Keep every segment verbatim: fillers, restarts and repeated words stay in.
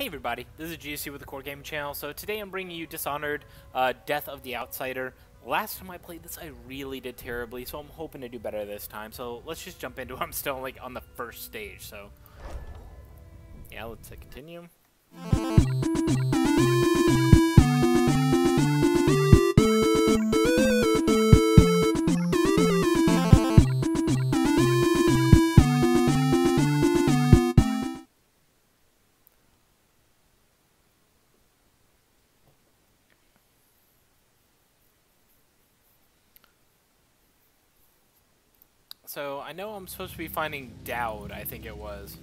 Hey everybody, this is G C with the Core Gaming Channel. So today I'm bringing you Dishonored uh, Death of the Outsider. Last time I played this, I really did terribly, so I'm hoping to do better this time. So let's just jump into it. I'm still like on the first stage, so yeah, let's uh, continue. So, I know I'm supposed to be finding Daud, I think it was.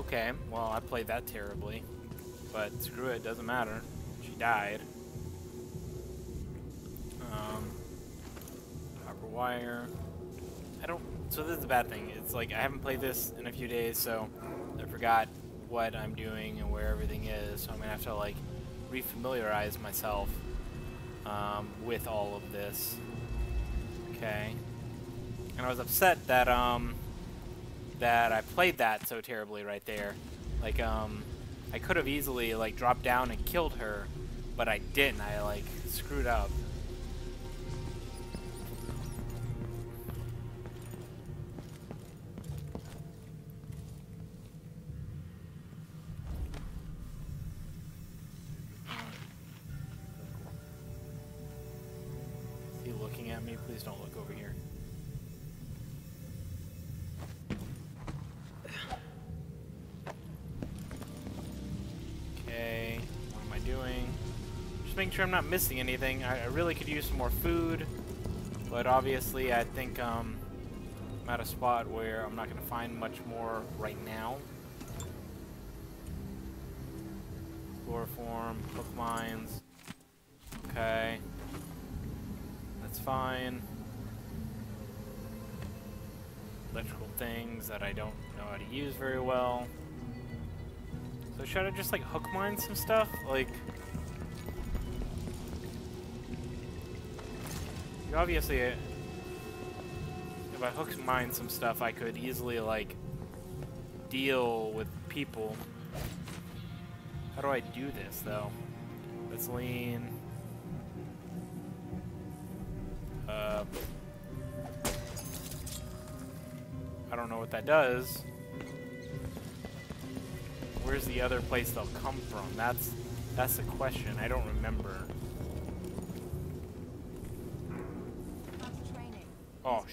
Okay, well, I played that terribly. But screw it, doesn't matter. She died. Wire. I don't. So this is the bad thing. It's like I haven't played this in a few days, so I forgot what I'm doing and where everything is. So I'm gonna have to like refamiliarize myself um, with all of this. Okay. And I was upset that um that I played that so terribly right there. Like um I could have easily like dropped down and killed her, but I didn't. I like screwed up. Please don't look over here. Okay, what am I doing? Just making sure I'm not missing anything. I, I really could use some more food, but obviously I think um, I'm at a spot where I'm not going to find much more right now. Chloroform, hook mines. Okay. Fine. Electrical things that I don't know how to use very well. So should I just like hook mine some stuff? Like, obviously, if I hook mine some stuff, I could easily like deal with people. How do I do this though? Let's lean. Uh, I don't know what that does. Where's the other place they'll come from? That's that's the question. I don't remember. Oh.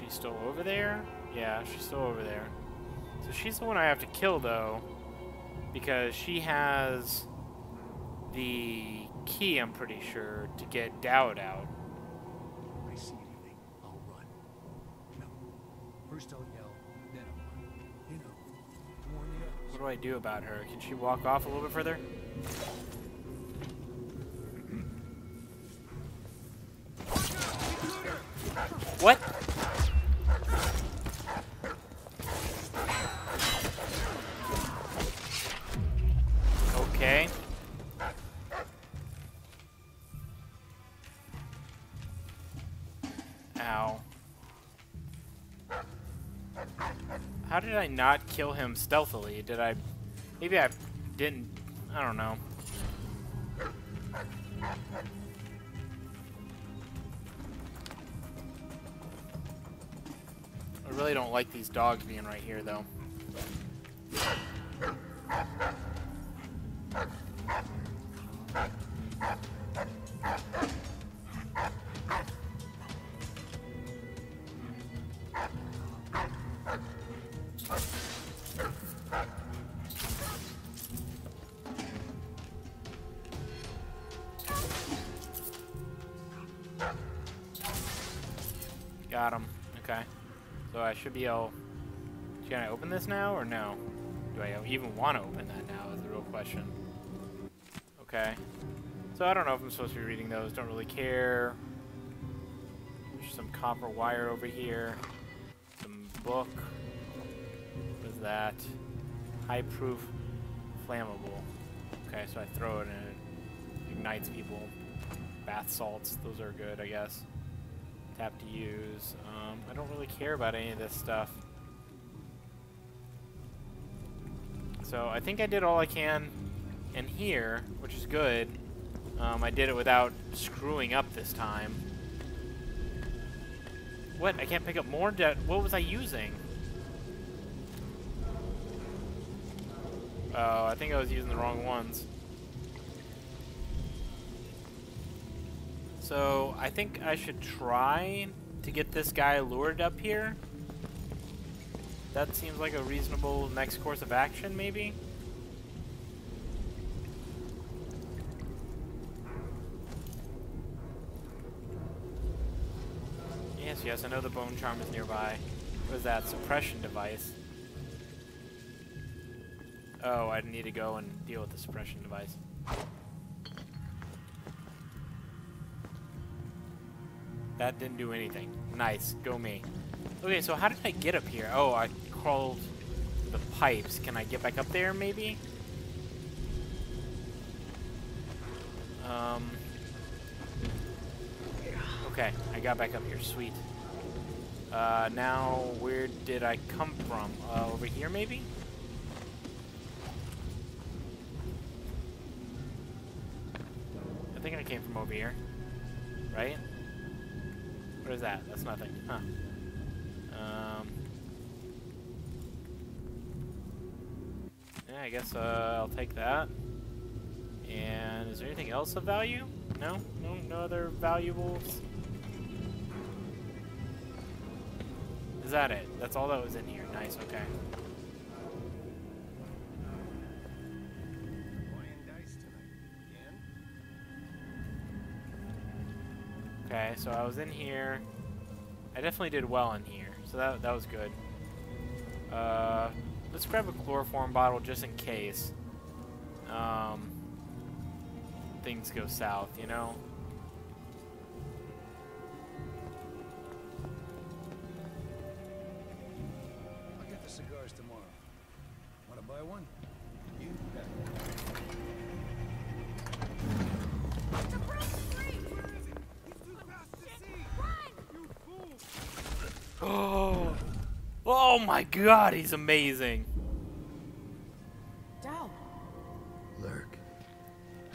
She's still over there? Yeah, she's still over there. So she's the one I have to kill, though, because she has the key, I'm pretty sure, to get Daud out. I see anything. I'll run. No. First I'll yell, then I'll run. You know, warn you up. What do I do about her? Can she walk off a little bit further? What? Okay. Ow. How did I not kill him stealthily? Did I... Maybe I didn't... I don't know. really don't like these dogs being right here, though. Got him. Okay. So I should be able... Can I open this now or no? Do I even want to open that now is the real question. Okay. So I don't know if I'm supposed to be reading those. Don't really care. There's some copper wire over here. Some book. What is that? High proof flammable. Okay, so I throw it and it ignites people. Bath salts. Those are good, I guess. Tap to use. Um, I don't really care about any of this stuff. So I think I did all I can in here, which is good. Um, I did it without screwing up this time. What? I can't pick up more debt. What was I using? Oh, I think I was using the wrong ones. So I think I should try to get this guy lured up here. That seems like a reasonable next course of action, maybe? Yes, yes, I know the bone charm is nearby. What is that? Suppression device. Oh, I need to go and deal with the suppression device. That didn't do anything. Nice. Go me. Okay, so how did I get up here? Oh, I crawled the pipes. Can I get back up there, maybe? Um. Okay, I got back up here. Sweet. Uh, now, where did I come from? Uh, over here, maybe? I think I came from over here. Right? What is that? That's nothing. Huh. Um. Yeah, I guess uh, I'll take that. And is there anything else of value? No? No, no other valuables? Is that it? That's all that was in here. Nice, okay. Okay, so I was in here. I definitely did well in here, so that, that was good. Uh, let's grab a chloroform bottle just in case um, things go south, you know? I'll get the cigars tomorrow. Want to buy one? You bet. Oh, oh my God, he's amazing. Daud. Lurk,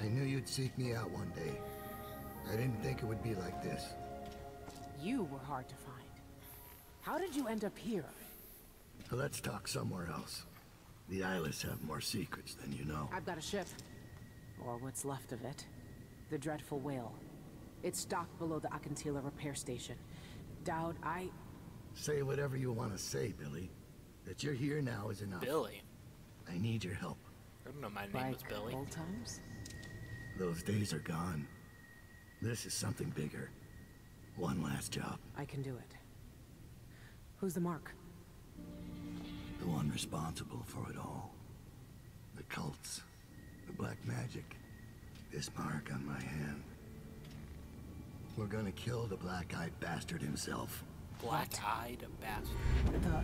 I knew you'd seek me out one day. I didn't think it would be like this. You were hard to find. How did you end up here? Well, let's talk somewhere else. The Eyeless have more secrets than you know. I've got a ship, or what's left of it. The Dreadful Whale. It's docked below the Akentila repair station. Daud, I... Say whatever you want to say, Billy. That you're here now is enough. Billy? I need your help. I don't know my name was Billy. Old times? Those days are gone. This is something bigger. One last job. I can do it. Who's the mark? The one responsible for it all. The cults. The black magic. This mark on my hand. We're gonna kill the black-eyed bastard himself. Black-eyed bastard. The...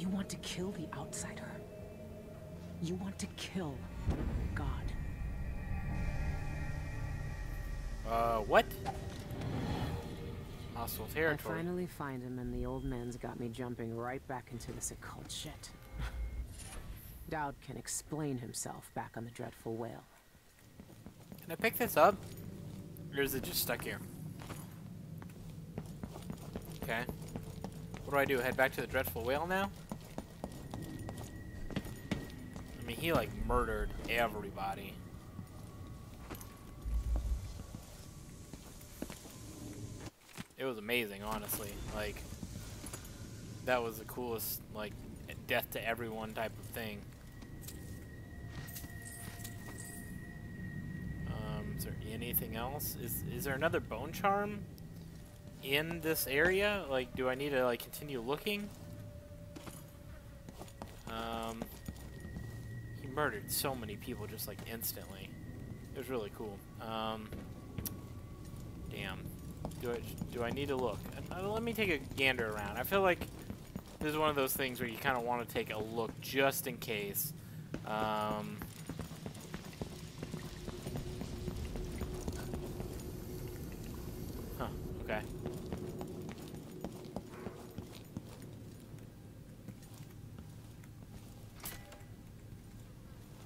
You want to kill the Outsider? You want to kill God? Uh, what? Hostile territory. I finally find him, and the old man's got me jumping right back into this occult shit. Daud can explain himself back on the Dreadful Whale. Can I pick this up? Or is it just stuck here? Okay. What do I do? Head back to the Dreadful Whale now? I mean, he, like, murdered everybody. It was amazing, honestly. Like, that was the coolest, like, death to everyone type of thing. Um, is there anything else? Is, is there another bone charm in this area? Like, do I need to, like, continue looking? Um, he murdered so many people just, like, instantly. It was really cool. Um, damn. Do I, do I need to look? Uh, let me take a gander around. I feel like this is one of those things where you kind of want to take a look just in case. Um, huh, okay.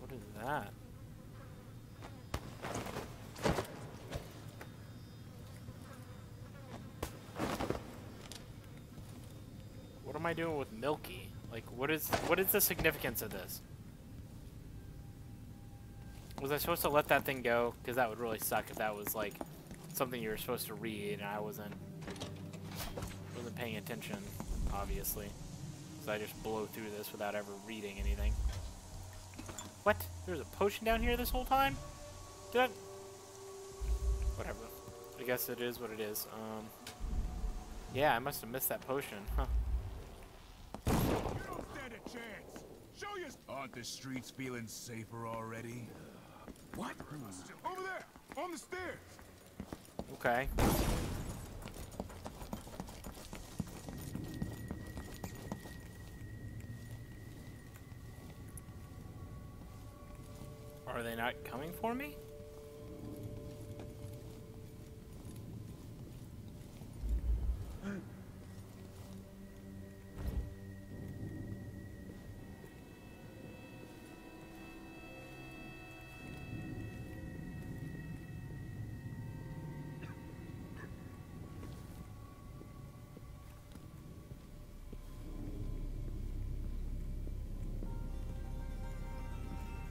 What is that? What am I doing with Milky? Like, what is what is the significance of this? Was I supposed to let that thing go? Because that would really suck if that was like something you were supposed to read and I wasn't wasn't paying attention, obviously. So I just blow through this without ever reading anything. What? There was a potion down here this whole time? Did I? Whatever. I guess it is what it is. Um. Yeah, I must have missed that potion, huh? Aren't the streets feeling safer already? What? Hmm. Over there! On the stairs! Okay. Are they not coming for me?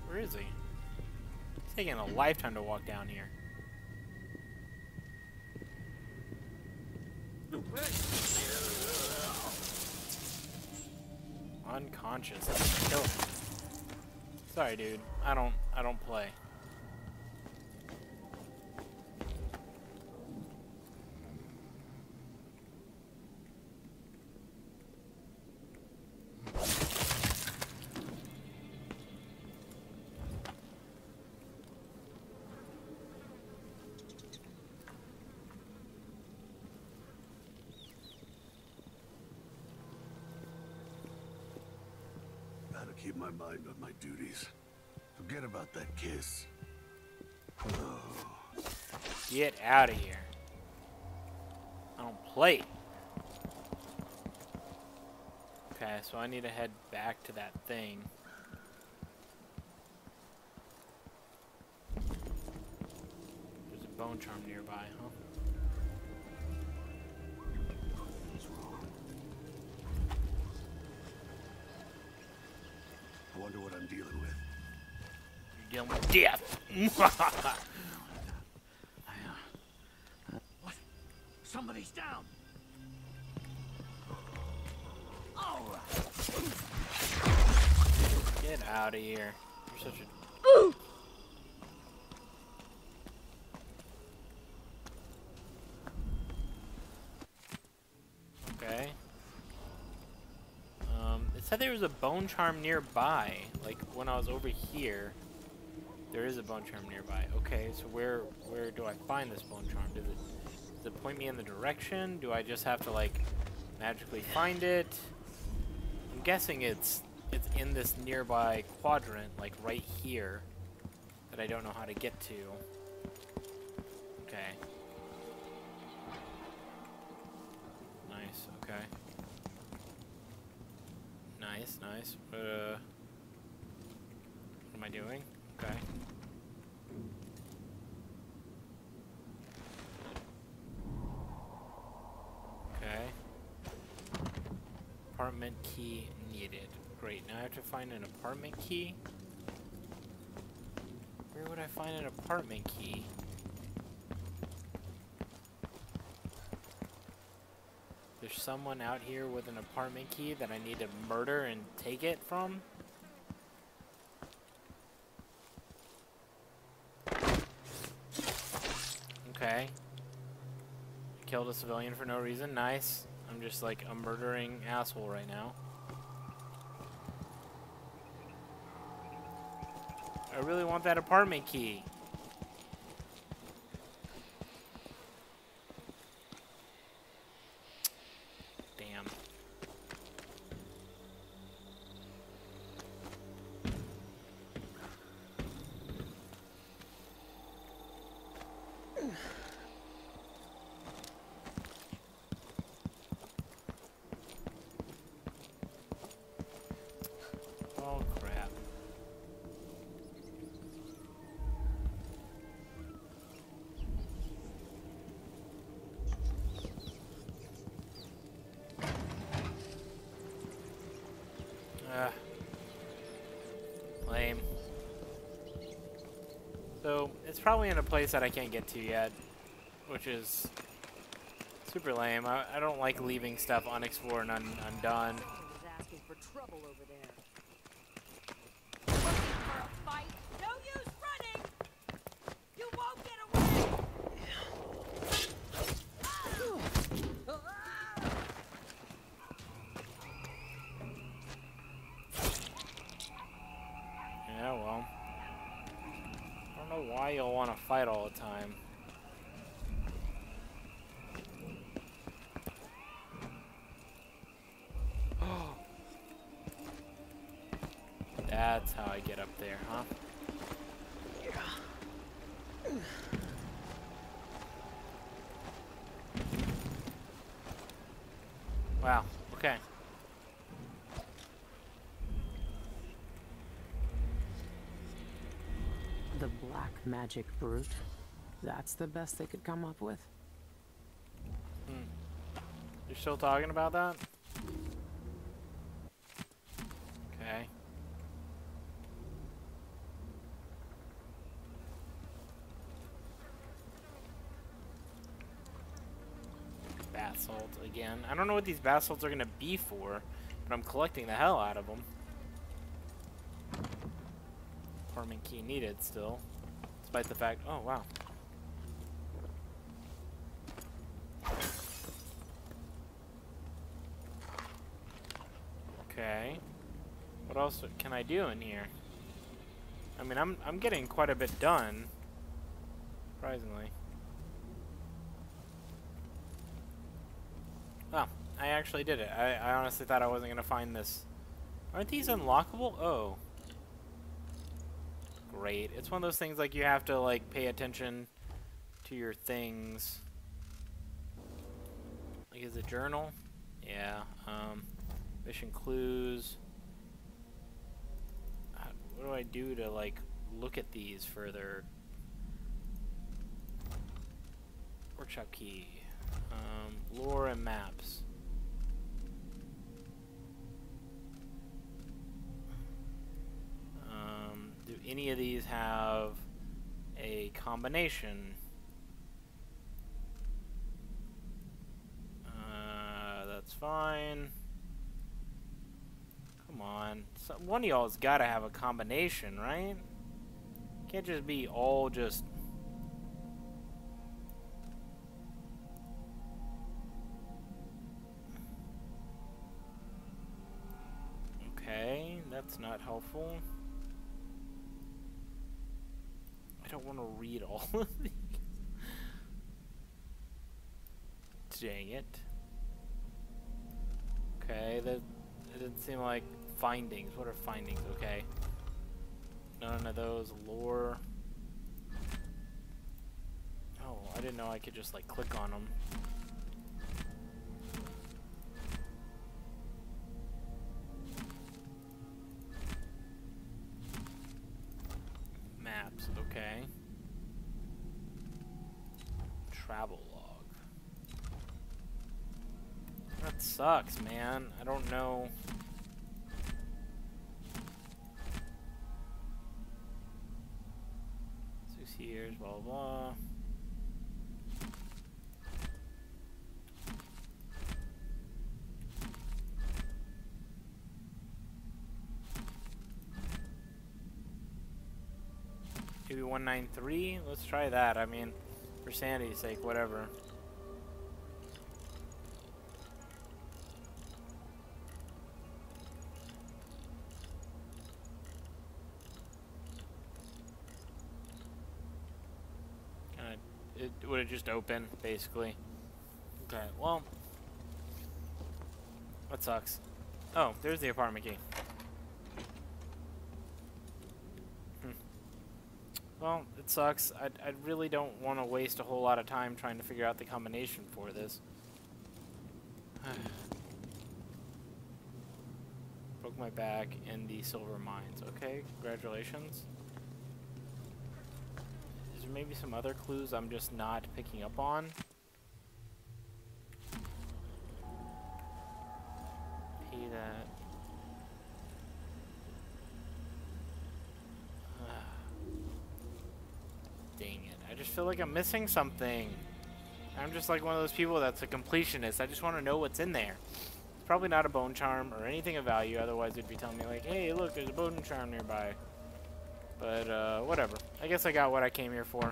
Where is he? It's taking a lifetime to walk down here. Unconscious. Kill him. Sorry, dude. I don't. I don't play. Keep my mind on my duties. Forget about that kiss. Oh. Get out of here. I don't play. Okay, so I need to head back to that thing. There's a bone charm nearby, huh? What I'm dealing with. You're dealing with death. What? Somebody's down. Oh. Get out of here. You're such a. Ooh. Okay. It said there was a bone charm nearby. Like when I was over here, there is a bone charm nearby. Okay, so where where do I find this bone charm? Does it, does it point me in the direction? Do I just have to like magically find it? I'm guessing it's it's in this nearby quadrant, like right here, that I don't know how to get to. Okay. Nice. Okay. Nice, nice. Uh, what am I doing? Okay. Okay. apartment key needed. Great, now I have to find an apartment key. Where would I find an apartment key? There's someone out here with an apartment key that I need to murder and take it from? Okay. I killed a civilian for no reason. Nice. I'm just like a murdering asshole right now. I really want that apartment key. Damn. So, it's probably in a place that I can't get to yet, which is super lame. I, I don't like leaving stuff unexplored and un, undone. You'll want to fight all the time. Oh, that's how I get up there, huh? Yeah. Wow. Okay. The black magic brute. That's the best they could come up with. Hmm. You're still talking about that? Okay. Basalt again. I don't know what these basalts are gonna be for, but I'm collecting the hell out of them. Apartment key needed still, despite the fact, oh wow. Okay, what else can I do in here? I mean, I'm, I'm getting quite a bit done, surprisingly. Oh, I actually did it. I, I honestly thought I wasn't gonna find this. Aren't these unlockable? Oh. Great. It's one of those things like you have to like pay attention to your things. Like is it journal? Yeah. Um, mission clues. Uh, what do I do to like look at these further? Workshop key. Um, lore and maps. Do any of these have a combination? Uh, that's fine. Come on. So one of y'all's got to have a combination, right? Can't just be all just... Okay, that's not helpful. I don't want to read all of these. Dang it. Okay, that it didn't seem like findings. What are findings? Okay. None of those. Lore. Oh, I didn't know I could just like click on them. Okay. Travel log. I That sucks, man. I don't know. Six years, blah, blah. Maybe one ninety-three? Let's try that. I mean, for sanity's sake, whatever. Kind of, it would have just opened, basically. Okay, well. That sucks. Oh, there's the apartment key. Well, it sucks. I, I really don't want to waste a whole lot of time trying to figure out the combination for this. Broke my back in the silver mines. Okay, congratulations. Is there maybe some other clues I'm just not picking up on? Pay that. I just feel like I'm missing something. I'm just like one of those people that's a completionist. I just want to know what's in there. It's probably not a bone charm or anything of value. Otherwise, it'd be telling me like, hey, look, there's a bone charm nearby. But, uh, whatever. I guess I got what I came here for.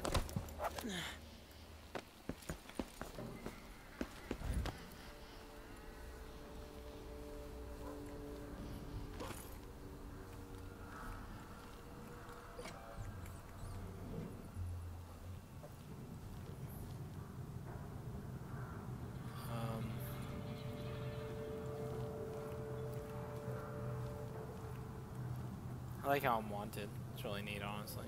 I like how I'm wanted. It's really neat, honestly.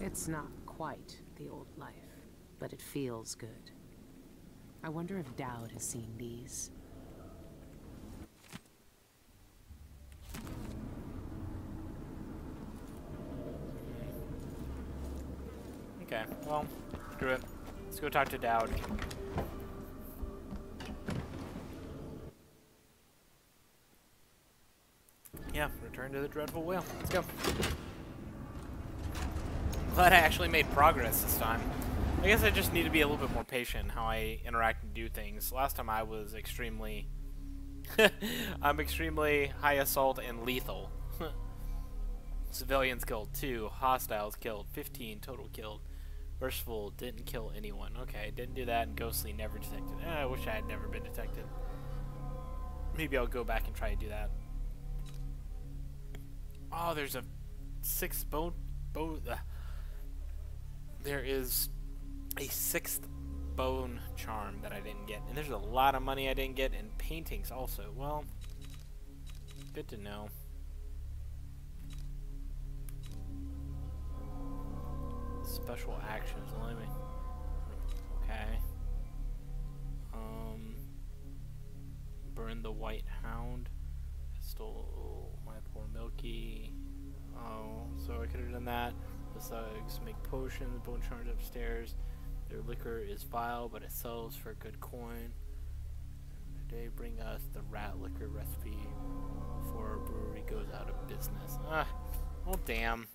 It's not quite the old life, but it feels good. I wonder if Daud has seen these. Okay, well, screw it. Let's go talk to Daud. Yeah, return to the Dreadful Whale. Let's go. Glad I actually made progress this time. I guess I just need to be a little bit more patient in how I interact and do things. Last time I was extremely... I'm extremely high assault and lethal. Civilians killed, two. Hostiles killed, fifteen. Total killed. Merciful didn't kill anyone. Okay, didn't do that, and Ghostly never detected. Eh, I wish I had never been detected. Maybe I'll go back and try to do that. Oh, there's a sixth bone... Bo uh, there is a sixth bone charm that I didn't get. And there's a lot of money I didn't get, and paintings also. Well, good to know. Special actions, let me... Okay. Um... Burn the White Hound. I stole my poor Milky. Oh, so I could have done that. Besides, make potions, bone charms upstairs. Their liquor is vile, but it sells for a good coin. They bring us the rat liquor recipe before our brewery goes out of business. Ah, well damn.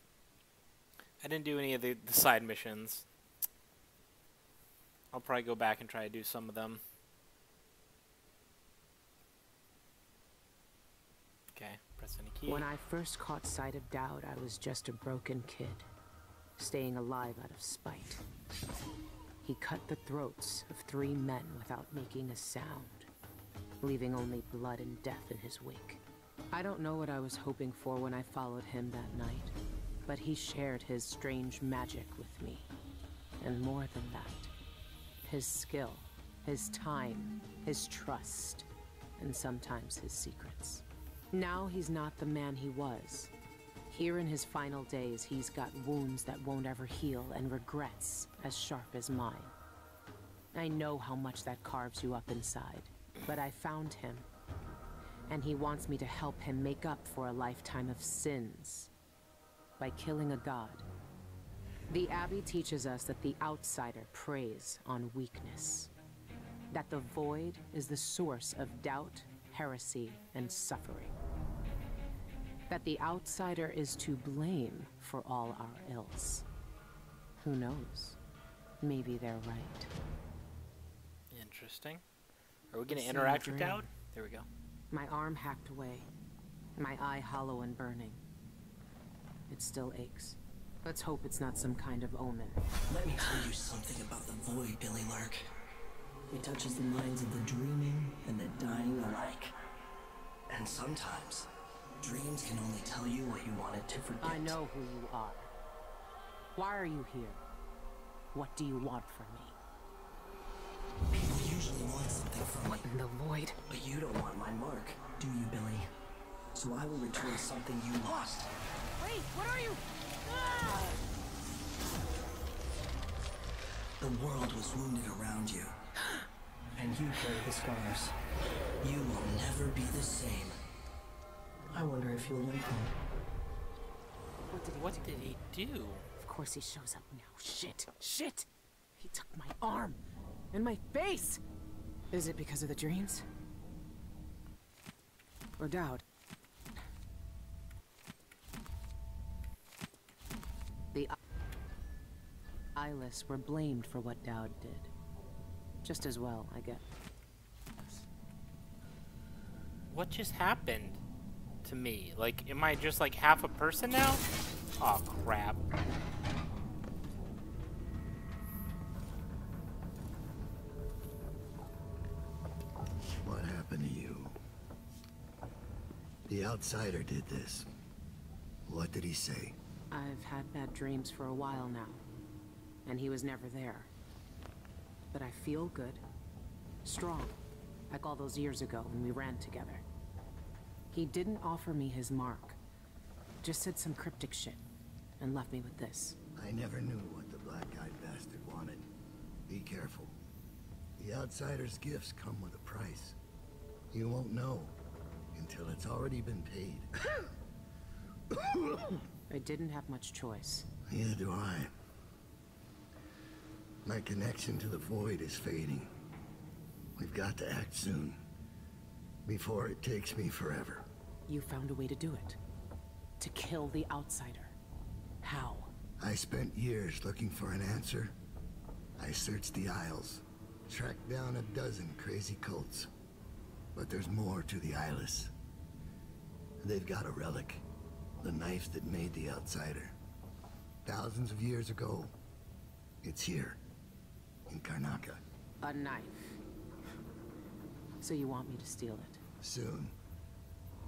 I didn't do any of the, the side missions. I'll probably go back and try to do some of them. Okay, press any key. When I first caught sight of Daud, I was just a broken kid, staying alive out of spite. He cut the throats of three men without making a sound, leaving only blood and death in his wake. I don't know what I was hoping for when I followed him that night. But he shared his strange magic with me. And more than that, his skill, his time, his trust, and sometimes his secrets. Now he's not the man he was. Here in his final days, he's got wounds that won't ever heal and regrets as sharp as mine. I know how much that carves you up inside. But I found him, and he wants me to help him make up for a lifetime of sins by killing a god. The Abbey teaches us that the Outsider preys on weakness, that the Void is the source of doubt, heresy, and suffering, that the Outsider is to blame for all our ills. Who knows? Maybe they're right. Interesting. Are we going to interact with Daud? There we go. My arm hacked away, my eye hollow and burning. It still aches. Let's hope it's not some kind of omen. Let me tell you something about the Void, Billy Lurk. It touches the minds of the dreaming and the dying alike. And sometimes, dreams can only tell you what you wanted to forget. I know who you are. Why are you here? What do you want from me? People usually want something from me. What in the Void? But you don't want my mark, do you, Billy? So I will return something you lost. Wait, what are you? Ah! The world was wounded around you. And you carry the scars. You will never be the same. I wonder if you'll like him. What did he, what did he do? Of course he shows up now. Shit! Shit! He took my arm! And my face! Is it because of the dreams? Or Daud? The Eyeless were blamed for what Daud did. Just as well, I guess. What just happened to me? Like, am I just like half a person now? Oh crap. What happened to you? The Outsider did this. What did he say? I've had bad dreams for a while now, and he was never there. But I feel good, strong, like all those years ago when we ran together. He didn't offer me his mark, just said some cryptic shit, and left me with this. I never knew what the black-eyed bastard wanted. Be careful. The Outsider's gifts come with a price. You won't know until it's already been paid. I didn't have much choice. Neither do I. My connection to the Void is fading. We've got to act soon, before it takes me forever. You found a way to do it. To kill the Outsider. How? I spent years looking for an answer. I searched the Isles, tracked down a dozen crazy cults. But there's more to the Eyeless. They've got a relic. The knife that made the Outsider. Thousands of years ago. It's here. In Karnaca. A knife. So you want me to steal it? Soon.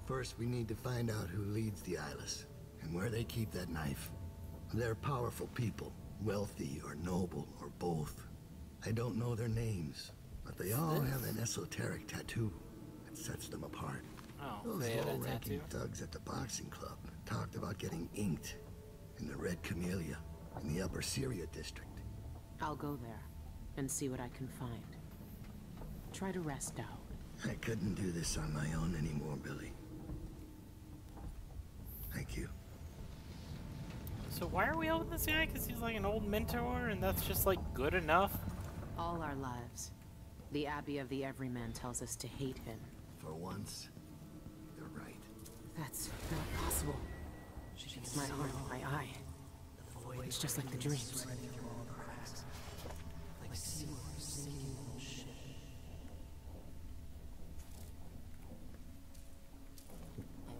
First we need to find out who leads the Eyeless, and where they keep that knife. They're powerful people. Wealthy or noble or both. I don't know their names, but they all have an esoteric tattoo that sets them apart. Oh, those low-ranking thugs at the boxing club talked about getting inked in the Red Camellia in the Upper Cyria district. I'll go there and see what I can find. Try to rest out. I couldn't do this on my own anymore, Billy. Thank you. So why are we out with this guy? Because he's like an old mentor and that's just like good enough? All our lives, the Abbey of the Everyman tells us to hate him. For once, you're right. That's not possible. It's my arm, my eye. It's just like the dreams.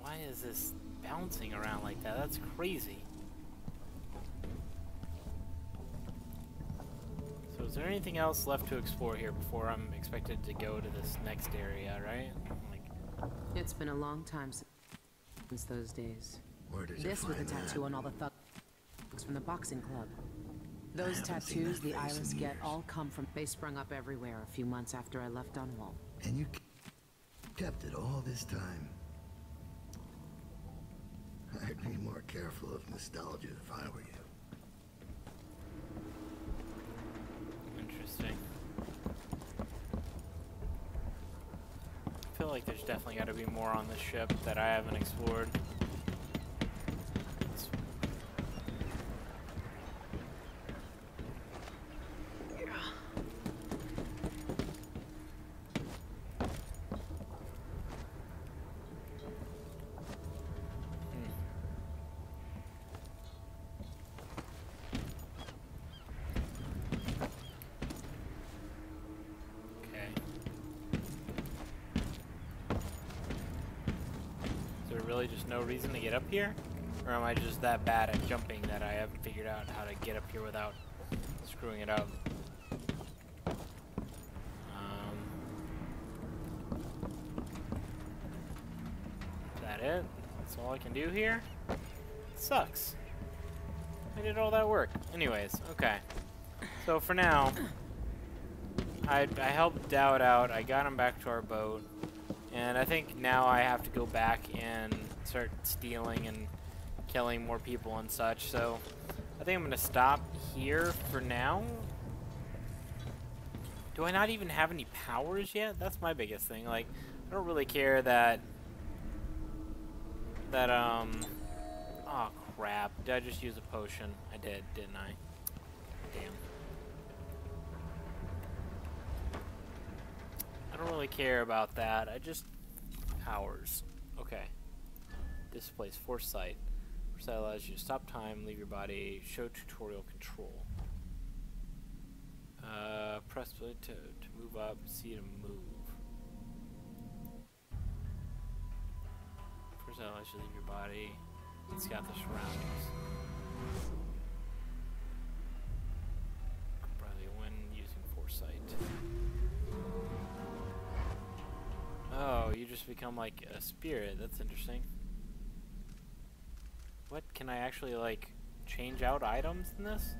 Why is this bouncing around like that? That's crazy. So is there anything else left to explore here before I'm expected to go to this next area, right? Like... It's been a long time since those days. Where did this was a tattoo that? On all the thugs from the boxing club. Those tattoos the Eyeless get all come from. They sprung up everywhere a few months after I left Dunwall. And you kept it all this time. I'd be more careful of nostalgia if I were you. Interesting. like there's definitely got to be more on this ship that I haven't explored. Just no reason to get up here, or am I just that bad at jumping that I haven't figured out how to get up here without screwing it up? Um, is that it? That's all I can do here? It sucks. I did all that work. Anyways, okay. So for now, I, I helped Daud out. I got him back to our boat. And I think now I have to go back and start stealing and killing more people and such, so I think I'm gonna stop here for now. Do I not even have any powers yet? That's my biggest thing. Like, I don't really care that that um oh crap, did I just use a potion? I did, didn't I? Damn. I don't really care about that. I just powers. Okay. Displays foresight. Foresight allows you to stop time, leave your body, show tutorial control. Uh, press to to move up, C to move. Foresight allows you to leave your body and scout the surroundings. Probably when using foresight. Oh, you just become like a spirit. That's interesting. What? Can I actually like change out items in this?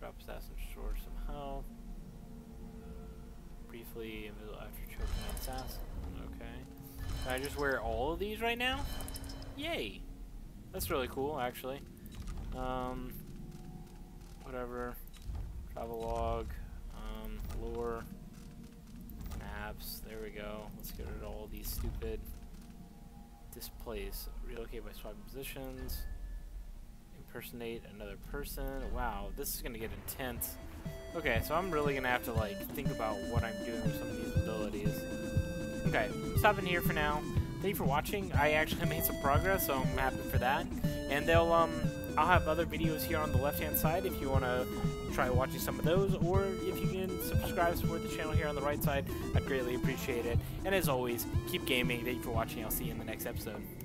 Drop assassin store some health. Briefly invisible after choking an assassin. Okay. Can I just wear all of these right now? Yay! That's really cool, actually. Um, whatever. Travel log, um, lore, maps. There we go. Let's get rid of all these stupid displays. Relocate by swapping positions. Impersonate another person. Wow, this is gonna get intense. Okay, so I'm really gonna have to like think about what I'm doing with some of these abilities. Okay, I'm stopping here for now. Thank you for watching. I actually made some progress, so I'm happy for that. And they'll, um, I'll have other videos here on the left-hand side if you want to try watching some of those, or if you can subscribe, support the channel here on the right side. I'd greatly appreciate it. And as always, keep gaming. Thank you for watching. I'll see you in the next episode.